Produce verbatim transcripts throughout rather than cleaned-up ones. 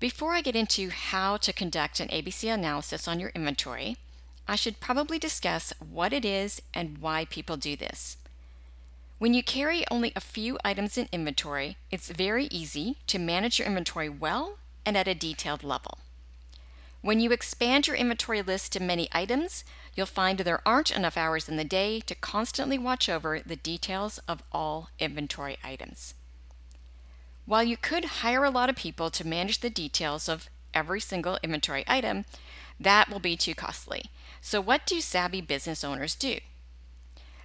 Before I get into how to conduct an A B C analysis on your inventory, I should probably discuss what it is and why people do this. When you carry only a few items in inventory, it's very easy to manage your inventory well and at a detailed level. When you expand your inventory list to many items, you'll find there aren't enough hours in the day to constantly watch over the details of all inventory items. While you could hire a lot of people to manage the details of every single inventory item, that will be too costly. So what do savvy business owners do?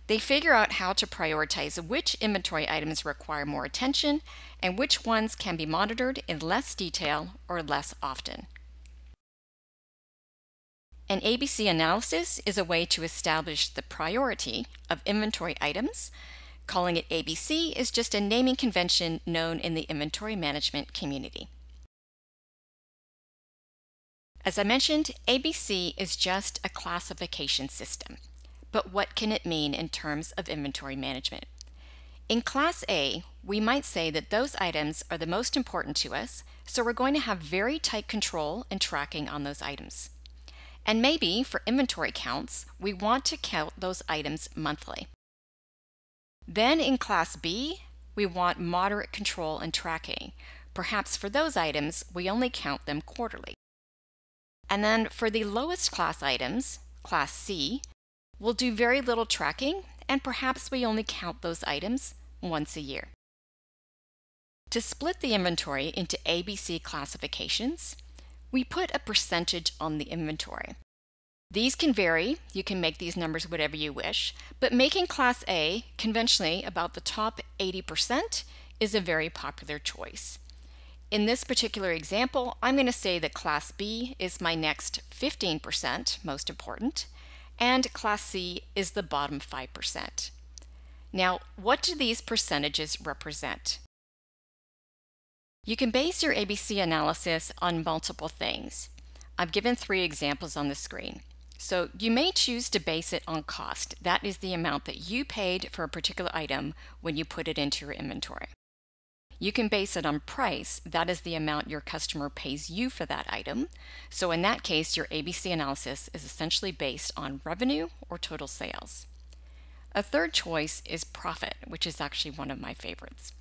They figure out how to prioritize which inventory items require more attention and which ones can be monitored in less detail or less often. An A B C analysis is a way to establish the priority of inventory items. Calling it A B C is just a naming convention known in the inventory management community. As I mentioned, A B C is just a classification system. But what can it mean in terms of inventory management? In Class A, we might say that those items are the most important to us, so we're going to have very tight control and tracking on those items. And maybe for inventory counts, we want to count those items monthly. Then in Class B, we want moderate control and tracking. Perhaps for those items, we only count them quarterly. And then for the lowest class items, Class C, we'll do very little tracking, and perhaps we only count those items once a year. To split the inventory into A B C classifications, we put a percentage on the inventory. These can vary. You can make these numbers whatever you wish, but making Class A conventionally about the top eighty percent is a very popular choice. In this particular example, I'm going to say that Class B is my next fifteen percent, most important, and Class C is the bottom five percent. Now, what do these percentages represent? You can base your A B C analysis on multiple things. I've given three examples on the screen. So you may choose to base it on cost. That is the amount that you paid for a particular item when you put it into your inventory. You can base it on price. That is the amount your customer pays you for that item. So in that case, your A B C analysis is essentially based on revenue or total sales. A third choice is profit, which is actually one of my favorites.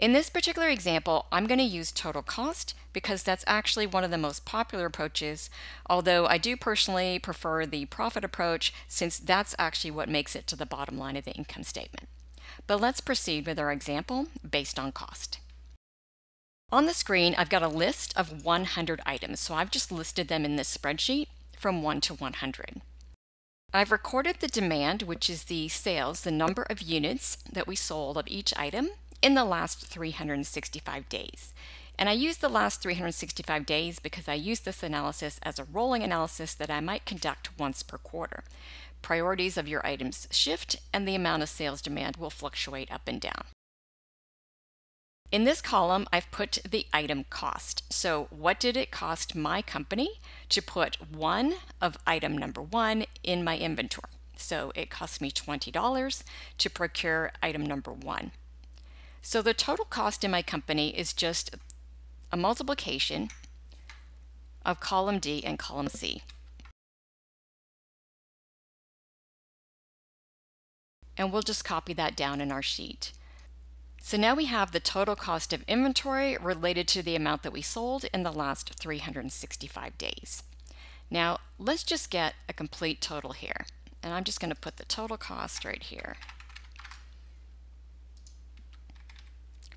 In this particular example, I'm going to use total cost because that's actually one of the most popular approaches, although I do personally prefer the profit approach since that's actually what makes it to the bottom line of the income statement. But let's proceed with our example based on cost. On the screen, I've got a list of one hundred items, so I've just listed them in this spreadsheet from one to one hundred. I've recorded the demand, which is the sales, the number of units that we sold of each item in the last three hundred sixty-five days. And I use the last three hundred sixty-five days because I use this analysis as a rolling analysis that I might conduct once per quarter. Priorities of your items shift, and the amount of sales demand will fluctuate up and down. In this column, I've put the item cost. So what did it cost my company to put one of item number one in my inventory? So it cost me twenty dollars to procure item number one. So the total cost in my company is just a multiplication of column D and column C. And we'll just copy that down in our sheet. So now we have the total cost of inventory related to the amount that we sold in the last three hundred sixty-five days. Now let's just get a complete total here. And I'm just going to put the total cost right here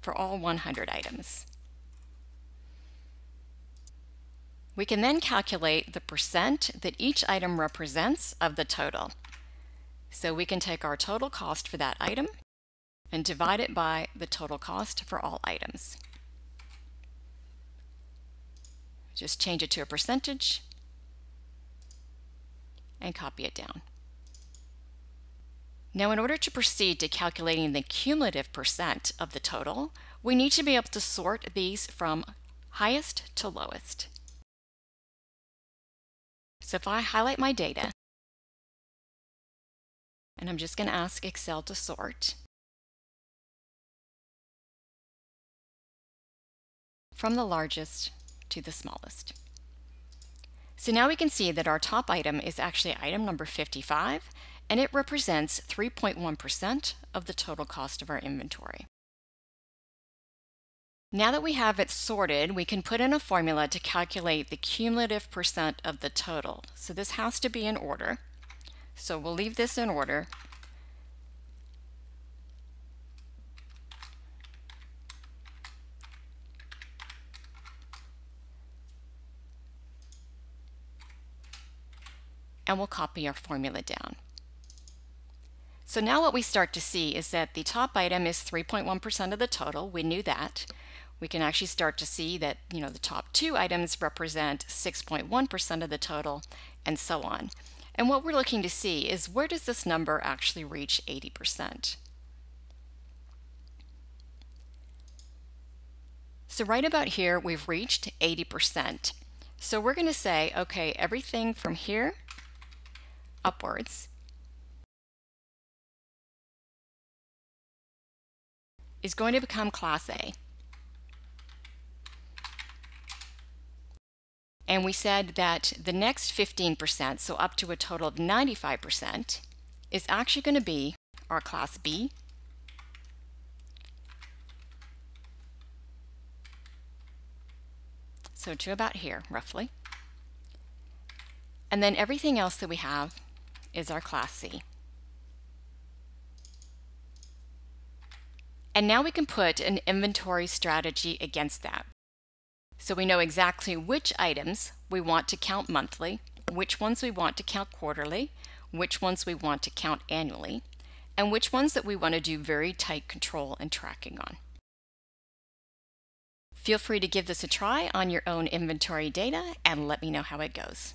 for all one hundred items. We can then calculate the percent that each item represents of the total. So we can take our total cost for that item and divide it by the total cost for all items. Just change it to a percentage and copy it down. Now, in order to proceed to calculating the cumulative percent of the total, we need to be able to sort these from highest to lowest. So if I highlight my data, and I'm just going to ask Excel to sort. From the largest to the smallest. So now we can see that our top item is actually item number fifty-five, and it represents three point one percent of the total cost of our inventory. Now that we have it sorted, we can put in a formula to calculate the cumulative percent of the total. So this has to be in order. So we'll leave this in order. And we'll copy our formula down. So now what we start to see is that the top item is three point one percent of the total. We knew that. We can actually start to see that, you know, the top two items represent six point one percent of the total, and so on. And what we're looking to see is, where does this number actually reach eighty percent? So right about here, we've reached eighty percent. So we're going to say, okay, everything from here upwards is going to become class A. And we said that the next fifteen percent, so up to a total of ninety-five percent, is actually going to be our class B. So to about here, roughly. And then everything else that we have is our class C. And now we can put an inventory strategy against that. So we know exactly which items we want to count monthly, which ones we want to count quarterly, which ones we want to count annually, and which ones that we want to do very tight control and tracking on. Feel free to give this a try on your own inventory data and let me know how it goes.